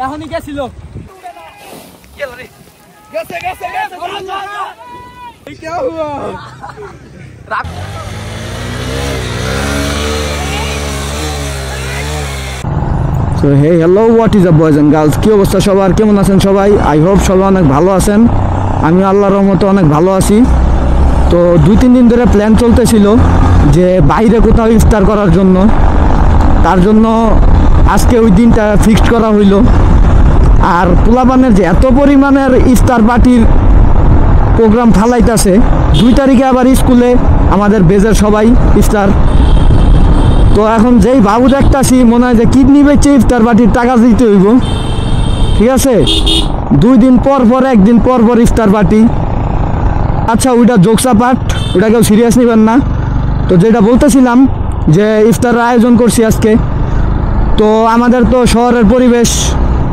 ياهوني قاسي لو يلا ريح قاسي قاسي قاسي قهوة رعب So hey hello what is up boys and girls কি অবস্থা সবার কেমন আছেন সবাই I hope সবাই অনেক ভালো আছেন আমি আল্লাহর রহমতে অনেক ভালো আছি তো দুই তিন দিন ধরে প্ল্যান চলতেছিল যে বাইরে কোথাও ইফতার করার জন্য তার জন্য আজকে ওই দিনটা ফিক্সড করা হলো আর পোলাপানের যে এত পরিমাণের ইফতার পার্টির প্রোগ্রাম ফালাইতাছে 2 তারিখে আবার স্কুলে আমাদের বেজের সবাই ইফতার তো এখন যেই বাবু দেখতাছি মনে হয় যে কিডনি বেচে ইফতার পার্টির টাকা দিতে হইব ঠিক আছে দুই দিন পর পর একদিন পর পর ইফতার পার্টি আচ্ছা ওইটা জোকসা পার্ট ওটাকে সিরিয়াস নেবেন না তো যেটা বলতেছিলাম যে ইফতার আয়োজন করছি আজকে তো আমাদের তো শহরের পরিবেশ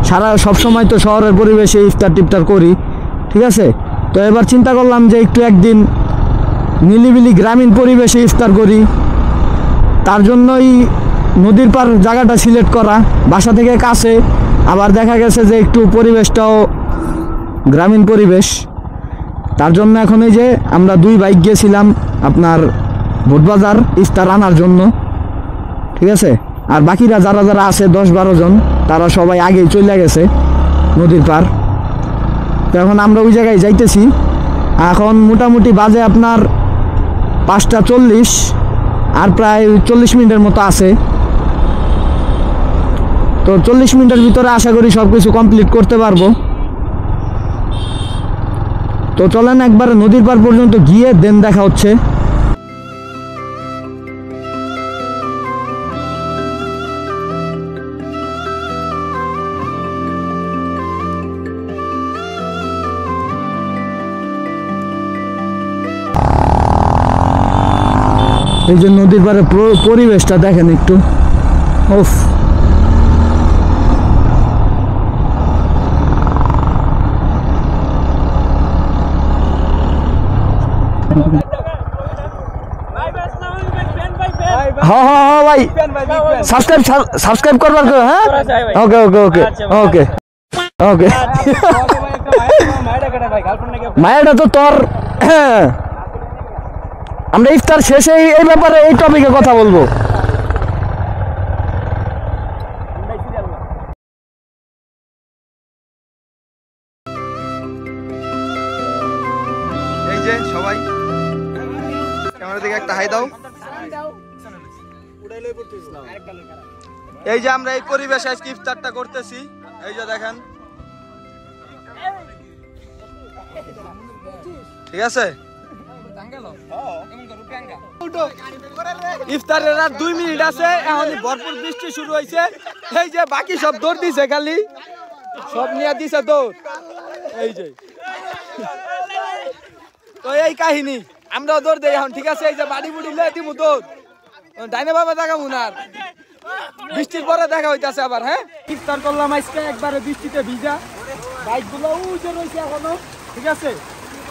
সারা সব সময় তো শহরের পরিবেশে ইফতার টিফতার করি ঠিক আছে তো এবার চিন্তা করলাম যে একটু একদিন নিলিবিলি গ্রামীণ পরিবেশে ইফতার করি তার জন্যই নদীর পার জায়গাটা সিলেক্ট করা বাসা থেকে কাছে আবার দেখা গেছে যে একটু পরিবেশটাও গ্রামীণ পরিবেশ তার জন্য এখন এই যে আমরা দুই বাইক গিয়েছিলাম আপনার ভোটবাজার ইফতার আনার জন্য ঠিক আছে আর বাকিরা যারা যারা আছে 10-12 জন তারা সবাই আগে চলে গেছে নদীর পার তো এখন আমরা ওই জায়গায় যাইতেছি এখন মোটামুটি বাজে আপনার 5:40 আর প্রায় 40 মিনিটের মতো আছে তো 40 মিনিটের ভিতরে আশা করি সবকিছু কমপ্লিট করতে পারবো তো চলেন একবার নদীর পার পর্যন্ত গিয়ে দেন দেখা হচ্ছে এই যে নদীর পারে পরিবেশটা দেখেন একটু উফ হ্যাঁ হ্যাঁ হ্যাঁ ভাই সাবস্ক্রাইব করবার হ্যাঁ ওকে ওকে ওকে ওকে ওকে মায়েরটা তো তোর আমরা ইফতার শেষে এই ব্যাপারে এই টপিকে কথা বলবো এই যে সবাই ক্যামেরার দিকে একটা হাই দাও এই যে আমরা এই পরিবেশে আজকে ইফতারটা করতেছি এই যে দেখেন ঠিক আছে ইফতারের রাত 2 মিনিট আছে এখন ভরপুর বৃষ্টি শুরু হইছে এই যে বাকি সব দৌড় দিছে খালি সব নিয়া দিছে দৌড় এই যে তো এই কাহিনী আমরা দৌড় দেই এখন ঠিক আছে এই যে বাড়ি বুড়ি লয়ে দিমু দৌড় ডাইনে বাবা দেখাবো না বৃষ্টির পরে দেখা হইতাছে আবার হ্যাঁ ইফতার করলাম আজকে একবারে বৃষ্টিতে ভিজা বাইকগুলো উজে রইছে এখনো ঠিক আছে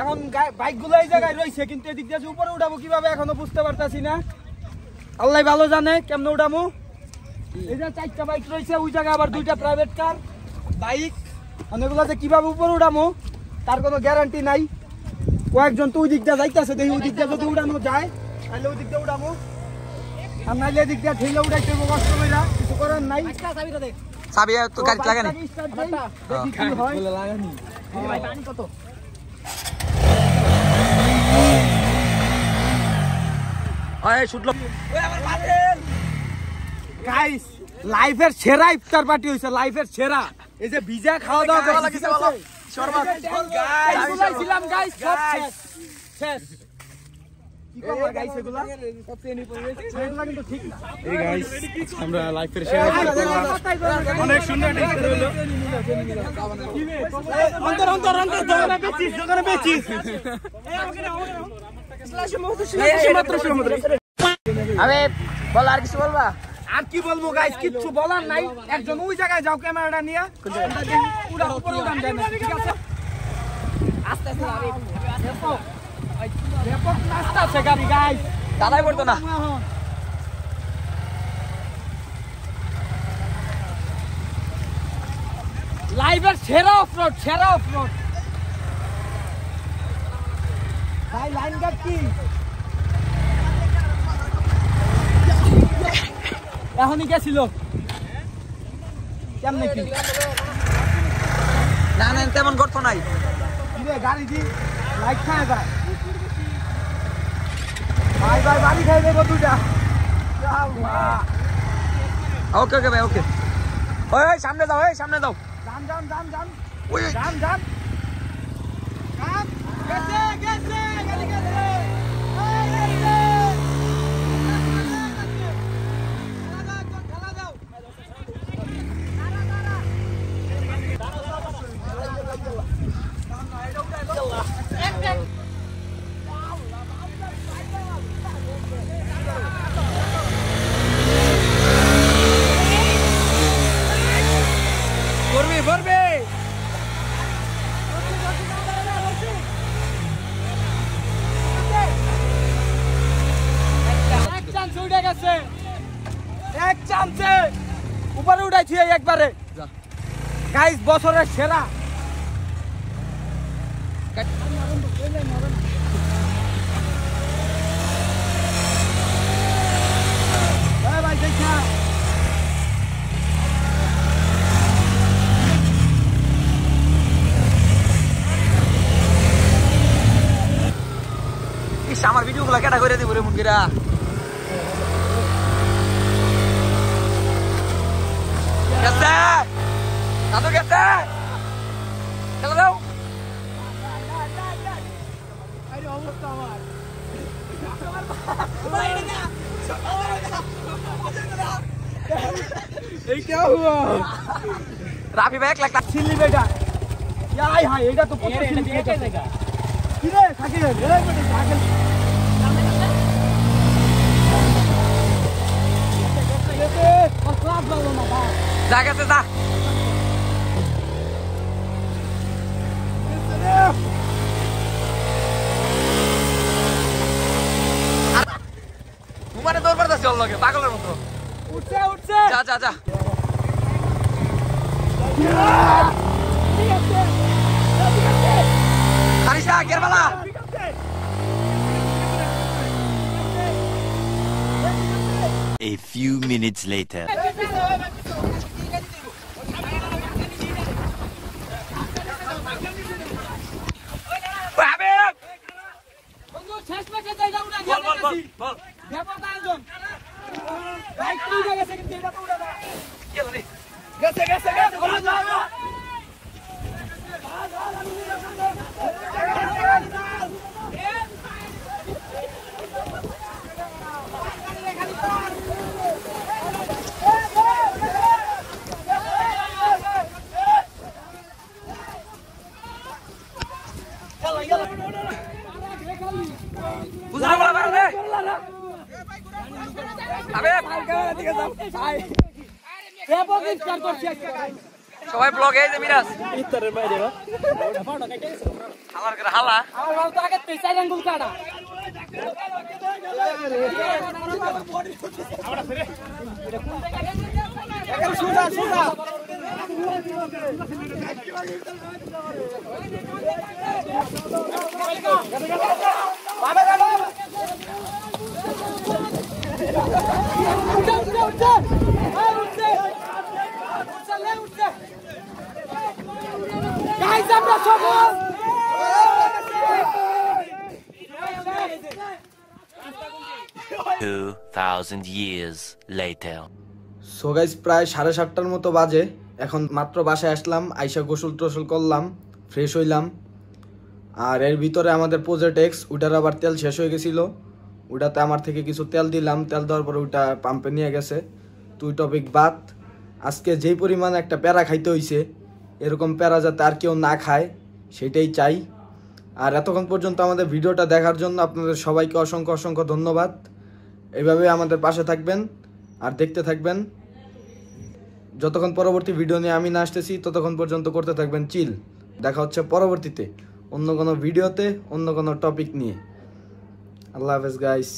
এখন বাইকগুলো এই জায়গায় রয়েছে কিন্তু এদিক দিয়ে উপরে উঠাবো কিভাবে এখনো বুঝতে পারতাছি না আল্লাহ ভালো জানে কেমনে উঠাবো এই যে 4টা বাইক রয়েছে ওই জায়গায় আবার 2টা প্রাইভেট কার বাইক অনেকগুলোতে কিভাবে উপরে উঠাবো তার কোনো গ্যারান্টি নাই কয়েকজন তো ওই দিক দিয়ে যাইতেছে দেখি ওই দিক দিয়ে যদি উঠানো যায় তাহলে ওই দিক দিয়ে উঠাবো আর নাহলে এদিক দিয়ে ঠেলে উঠাইতে হবে কষ্ট কইরা কিছু করার নাই চাবি তো গাড়িতে লাগানি দেখি কি হয় লাগানি ভাই পানি কত I ব্যাপক নাস্তা আছে গাড়ি गाइस দালাই পড়তো না লাইভের সেরা অফরোড ভাই লাইন গার্ড কি এখনই গেছিল কেমনে কি না না তেমন করতে নাই রে গাড়ি দি লাইট খায় যায় Bye bye, bye bye, bye bye, bye Okay, okay, okay. Hey, hey, samne dao. Jam. Oi, jam. Gese, gali gese. Hey, gese. Khala dao. Dara. Guys, boss or a shera. Summer video like I already would have Satu gese. Kalau tahu. Ayo awak awak. ये क्या हुआ? Rafi bag लगता chilli बेटा। यार हां एटा तो पुत्र chilli बेटा। किरे खाके रे बेटा खाके। ये और क्लास वाला मामा। जाके से जा। Umar door par dasol lage pagoler moto utse ja Tarisha gerbala A few minutes later Ball. Jump down. Right through the second gate. Don't do that. Kill it. Get. Ball. সবাই blog এই যে মিরাজ ইতরের বাইরে বা ফাটা কাটে গেছে আমার করে হালা আমার বাবা তো আগে পেছাই আঙ্গুল কাটা আমরা ফিরে এখন সুজা বাবা বাবা উঠা Guys, I'm not so good. So guys, প্রায় 7:30টার মতো বাজে এখন মাত্র বাসায় আসলাম আয়শা গোসল টোসল করলাম ফ্রেশ হইলাম আর এর ভিতরে আমাদের প্রজেক্ট এক্স ওটার আবার তেল শেষ হয়ে গিয়েছিল ওটাতে আমার থেকে কিছু তেল দিলাম, তেল দেওয়ার পরে ওটা পাম্পে নিয়ে গেছে। তুই টপিক বাদ, আজকে যেই পরিমাণ একটা প্যারা খাইতে হইছে, এরকম প্যারা যাতে আর কেউ না খায় সেটাই চাই। আর এতক্ষণ পর্যন্ত আমাদের ভিডিওটা দেখার জন্য আপনাদের সবাইকে অসংখ্য অসংখ্য ধন্যবাদ। এইভাবে আমাদের পাশে থাকবেন আর দেখতে থাকবেন, যতক্ষণ পরবর্তী ভিডিও নিয়ে আমি না আসতেছি ততক্ষণ পর্যন্ত করতে থাকবেন চিল। দেখা হচ্ছে পরবর্তীতে অন্য কোনো ভিডিওতে অন্য কোনো টপিক নিয়ে। আল্লাহ হাফেজ গাইস।